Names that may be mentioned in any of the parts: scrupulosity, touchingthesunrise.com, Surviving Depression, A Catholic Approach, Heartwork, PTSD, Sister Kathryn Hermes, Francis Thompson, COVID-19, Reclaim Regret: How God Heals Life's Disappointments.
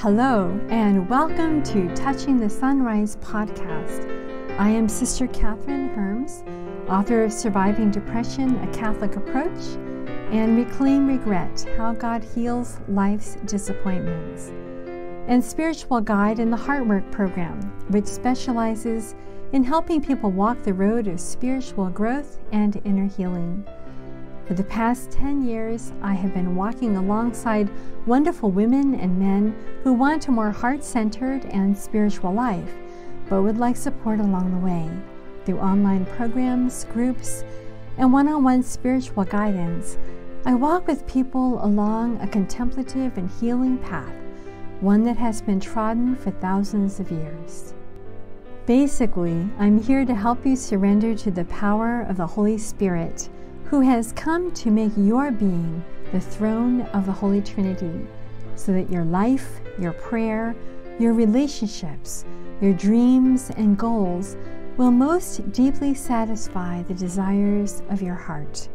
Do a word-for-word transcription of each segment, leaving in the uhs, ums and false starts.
Hello, and welcome to Touching the Sunrise podcast. I am Sister Kathryn Hermes, author of Surviving Depression, A Catholic Approach, and Reclaim Regret: How God Heals Life's Disappointments, and spiritual guide in the Heartwork program, which specializes in helping people walk the road of spiritual growth and inner healing. For the past ten years, I have been walking alongside wonderful women and men who want a more heart-centered and spiritual life, but would like support along the way through online programs, groups, and one-on-one spiritual guidance. I walk with people along a contemplative and healing path, one that has been trodden for thousands of years. Basically, I'm here to help you surrender to the power of the Holy Spirit, who has come to make your being the throne of the Holy Trinity, so that your life, your prayer, your relationships, your dreams and goals will most deeply satisfy the desires of your heart.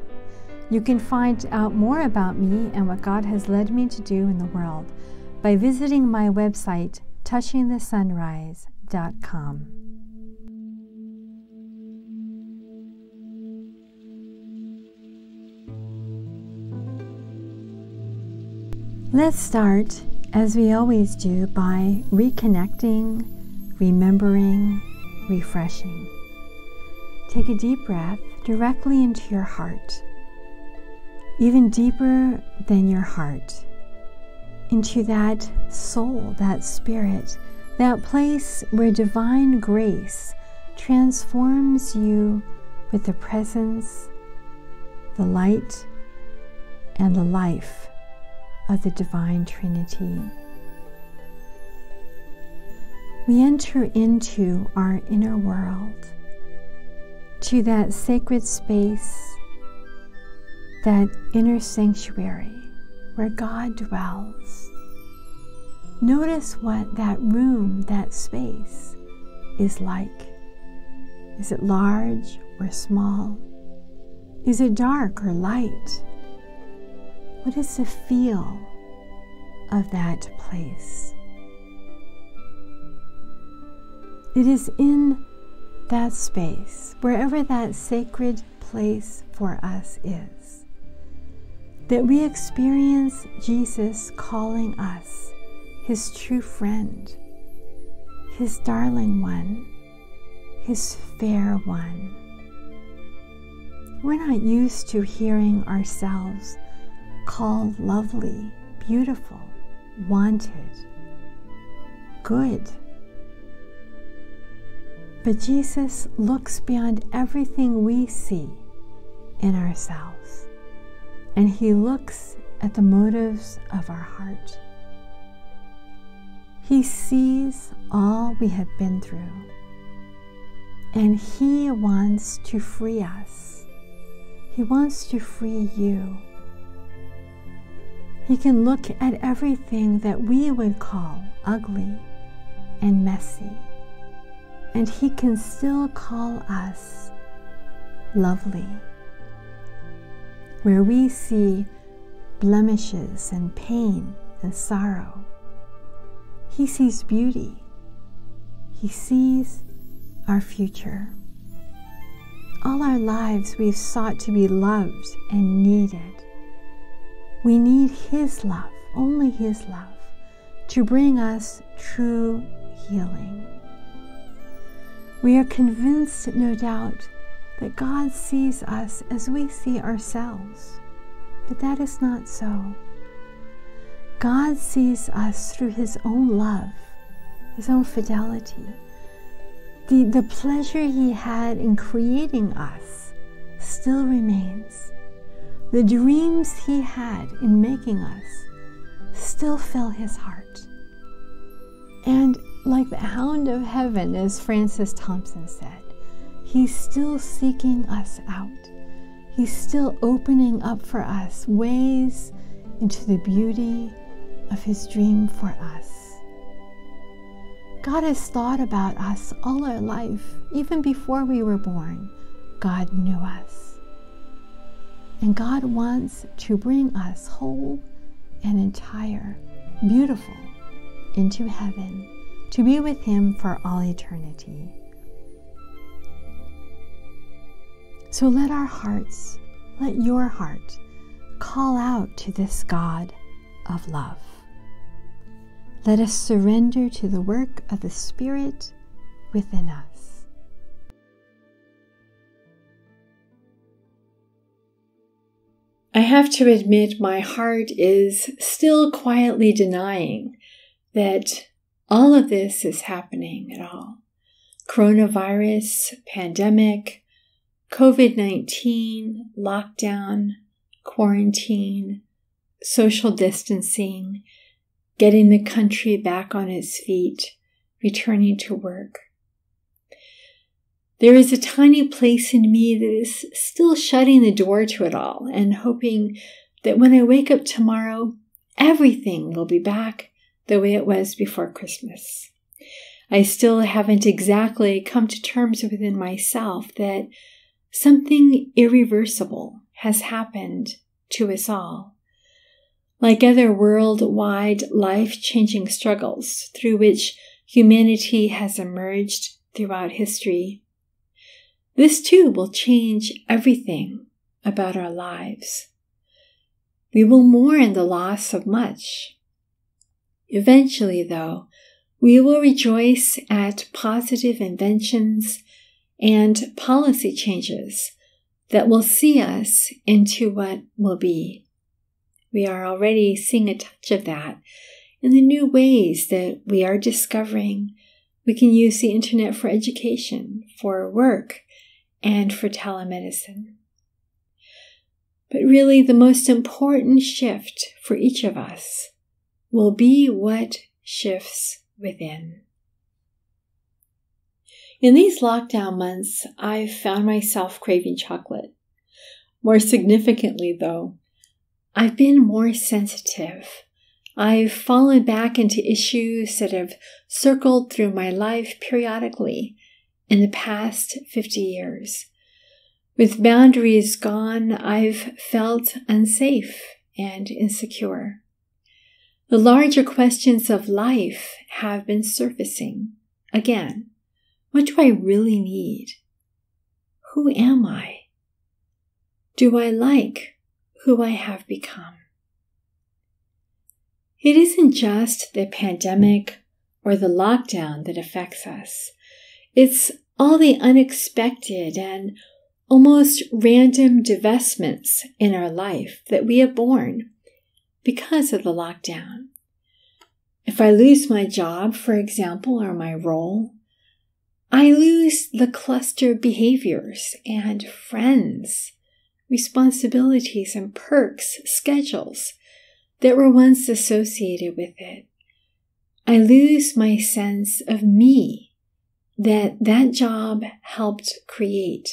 You can find out more about me and what God has led me to do in the world by visiting my website, touching the sunrise dot com. Let's start, as we always do, by reconnecting, remembering, refreshing. Take a deep breath directly into your heart, even deeper than your heart, into that soul, that spirit, that place where divine grace transforms you with the presence, the light, and the life of the Divine Trinity. We enter into our inner world, to that sacred space, that inner sanctuary where God dwells. Notice what that room, that space, is like. Is it large or small? Is it dark or light? What is the feel of that place? It is in that space, wherever that sacred place for us is, that we experience Jesus calling us his true friend, his darling one, his fair one. We're not used to hearing ourselves called lovely, beautiful, wanted, good. But Jesus looks beyond everything we see in ourselves, and he looks at the motives of our heart. He sees all we have been through, and he wants to free us. He wants to free you. He can look at everything that we would call ugly and messy, and he can still call us lovely. Where we see blemishes and pain and sorrow, he sees beauty. He sees our future. All our lives we've sought to be loved and needed. We need his love, only his love, to bring us true healing. We are convinced, no doubt, that God sees us as we see ourselves, but that is not so. God sees us through his own love, his own fidelity, the, the pleasure he had in creating us still remains. The dreams he had in making us still fill his heart. And like the hound of heaven, as Francis Thompson said, he's still seeking us out. He's still opening up for us ways into the beauty of his dream for us. God has thought about us all our life. Even before we were born, God knew us. And God wants to bring us whole and entire, beautiful, into heaven to be with him for all eternity. So let our hearts, let your heart, call out to this God of love. Let us surrender to the work of the Spirit within us. I have to admit, my heart is still quietly denying that all of this is happening at all. Coronavirus, pandemic, COVID nineteen, lockdown, quarantine, social distancing, getting the country back on its feet, returning to work. There is a tiny place in me that is still shutting the door to it all and hoping that when I wake up tomorrow, everything will be back the way it was before Christmas. I still haven't exactly come to terms within myself that something irreversible has happened to us all. Like other worldwide life-changing struggles through which humanity has emerged throughout history, this too will change everything about our lives. We will mourn the loss of much. Eventually, though, we will rejoice at positive inventions and policy changes that will see us into what will be. We are already seeing a touch of that in the new ways that we are discovering we can use the internet for education, for work, and for telemedicine. But really, the most important shift for each of us will be what shifts within. In these lockdown months, I've found myself craving chocolate. More significantly, though, I've been more sensitive. I've fallen back into issues that have circled through my life periodically in the past fifty years. With boundaries gone, I've felt unsafe and insecure. The larger questions of life have been surfacing again. What do I really need? Who am I? Do I like who I have become? It isn't just the pandemic or the lockdown that affects us. It's all the unexpected and almost random divestments in our life that we have borne because of the lockdown. If I lose my job, for example, or my role, I lose the cluster behaviors and friends, responsibilities and perks, schedules that were once associated with it. I lose my sense of me that that job helped create,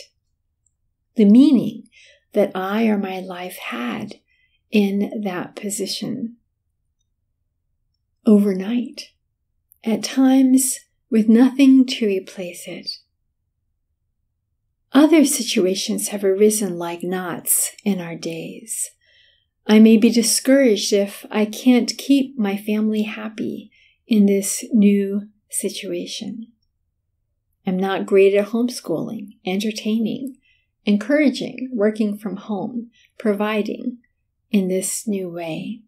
the meaning that I or my life had in that position. Overnight, at times with nothing to replace it. Other situations have arisen like knots in our days. I may be discouraged if I can't keep my family happy in this new situation. I'm not great at homeschooling, entertaining, encouraging, working from home, providing in this new way.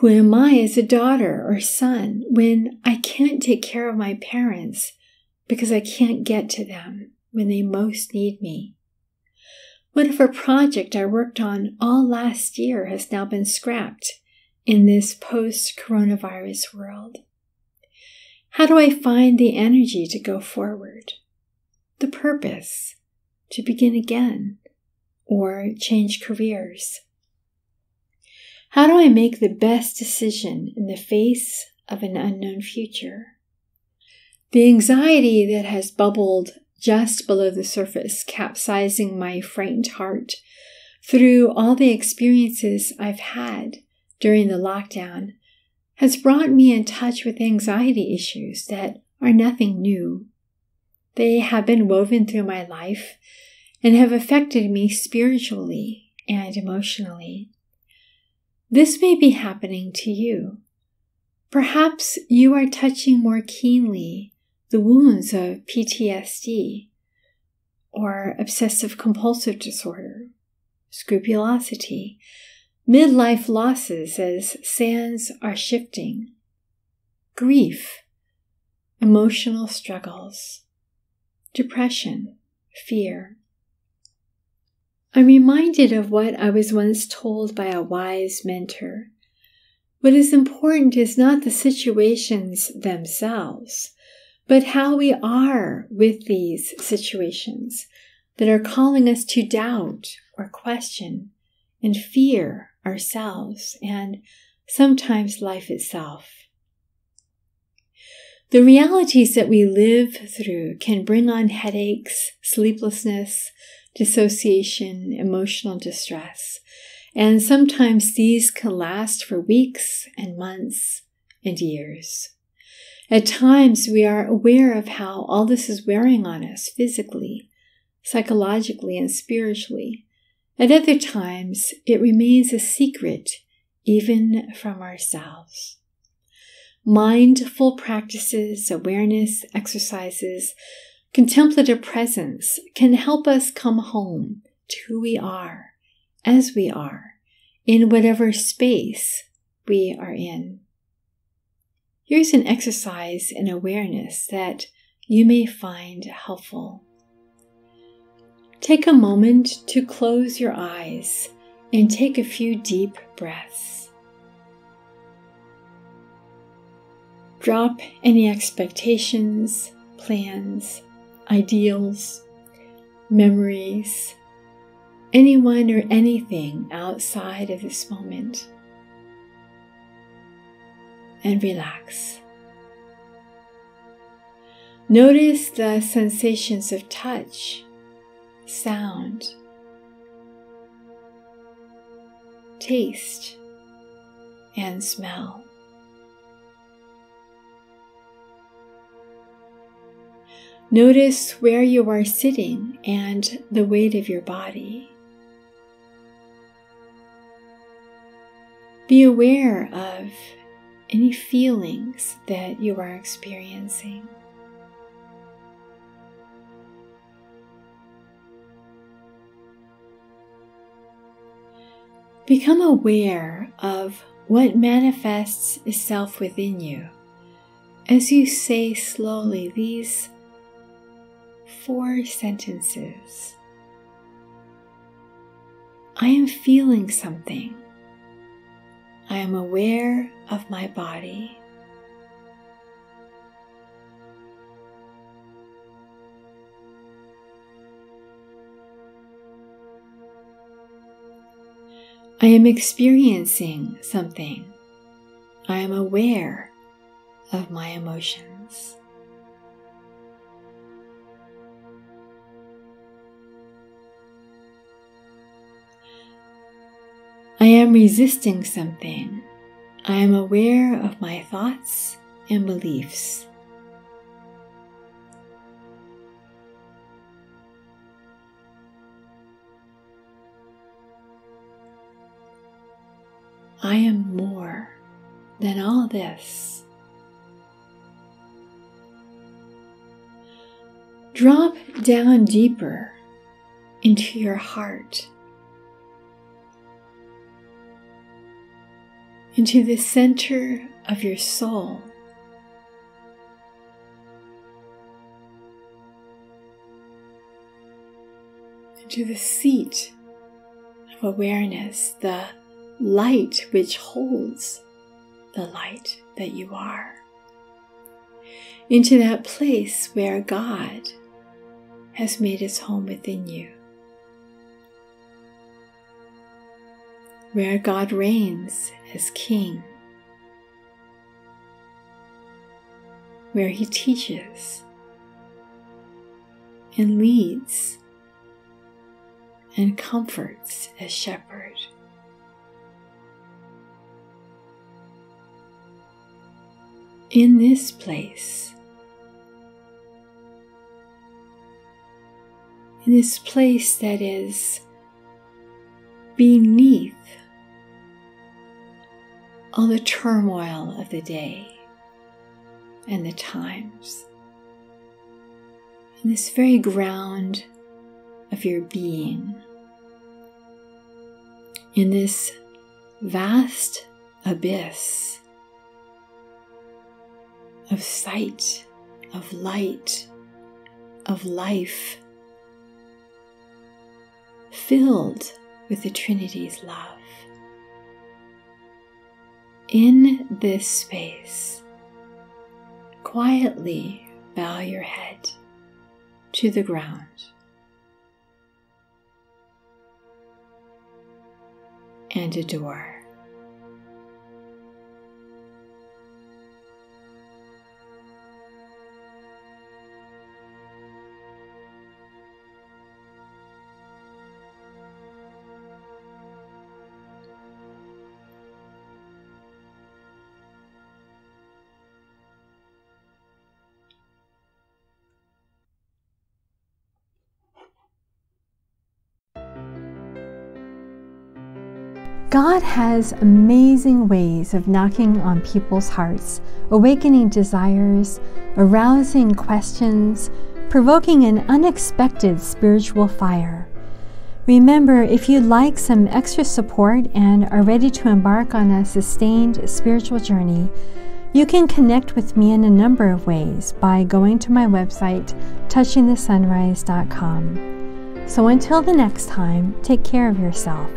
Who am I as a daughter or son when I can't take care of my parents because I can't get to them when they most need me? What if a project I worked on all last year has now been scrapped in this post-coronavirus world? How do I find the energy to go forward, the purpose to begin again or change careers? How do I make the best decision in the face of an unknown future? The anxiety that has bubbled just below the surface, capsizing my frightened heart through all the experiences I've had during the lockdown, has brought me in touch with anxiety issues that are nothing new. They have been woven through my life and have affected me spiritually and emotionally. This may be happening to you. Perhaps you are touching more keenly the wounds of P T S D or obsessive-compulsive disorder, scrupulosity, midlife losses as sands are shifting, grief, emotional struggles, depression, fear. I'm reminded of what I was once told by a wise mentor. What is important is not the situations themselves, but how we are with these situations that are calling us to doubt or question and fear ourselves and sometimes life itself. The realities that we live through can bring on headaches, sleeplessness, dissociation, emotional distress, and sometimes these can last for weeks and months and years. At times, we are aware of how all this is wearing on us physically, psychologically, and spiritually. At other times, it remains a secret even from ourselves. Mindful practices, awareness exercises, contemplative presence can help us come home to who we are, as we are, in whatever space we are in. Here's an exercise in awareness that you may find helpful. Take a moment to close your eyes and take a few deep breaths. Drop any expectations, plans, ideals, memories, anyone or anything outside of this moment, and relax. Notice the sensations of touch, sound, taste, and smell. Notice where you are sitting and the weight of your body. Be aware of any feelings that you are experiencing. Become aware of what manifests itself within you as you say slowly these four sentences. I am feeling something. I am aware of my body. I am experiencing something. I am aware of my emotions. I am resisting something. I am aware of my thoughts and beliefs. I am more than all this. Drop down deeper into your heart, into the center of your soul. Into the seat of awareness, the light which holds the light that you are. Into that place where God has made his home within you, where God reigns as King, where he teaches and leads and comforts as Shepherd. In this place, in this place that is beneath on the turmoil of the day and the times, in this very ground of your being, in this vast abyss of sight, of light, of life, filled with the Trinity's love. In this space, quietly bow your head to the ground and adore. God has amazing ways of knocking on people's hearts, awakening desires, arousing questions, provoking an unexpected spiritual fire. Remember, if you'd like some extra support and are ready to embark on a sustained spiritual journey, you can connect with me in a number of ways by going to my website, touching the sunrise dot com. So until the next time, take care of yourself.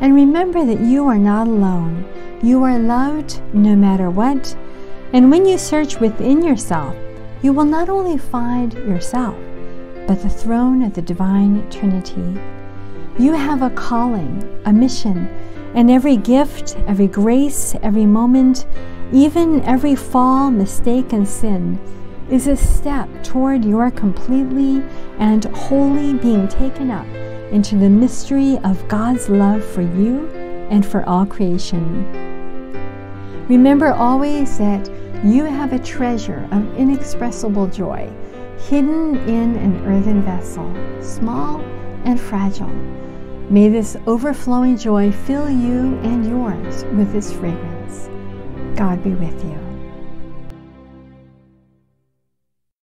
And remember that you are not alone. You are loved no matter what. And when you search within yourself, you will not only find yourself, but the throne of the Divine Trinity. You have a calling, a mission, and every gift, every grace, every moment, even every fall, mistake, and sin is a step toward your completely and wholly being taken up into the mystery of God's love for you and for all creation. Remember always that you have a treasure of inexpressible joy hidden in an earthen vessel, small and fragile. May this overflowing joy fill you and yours with its fragrance. God be with you.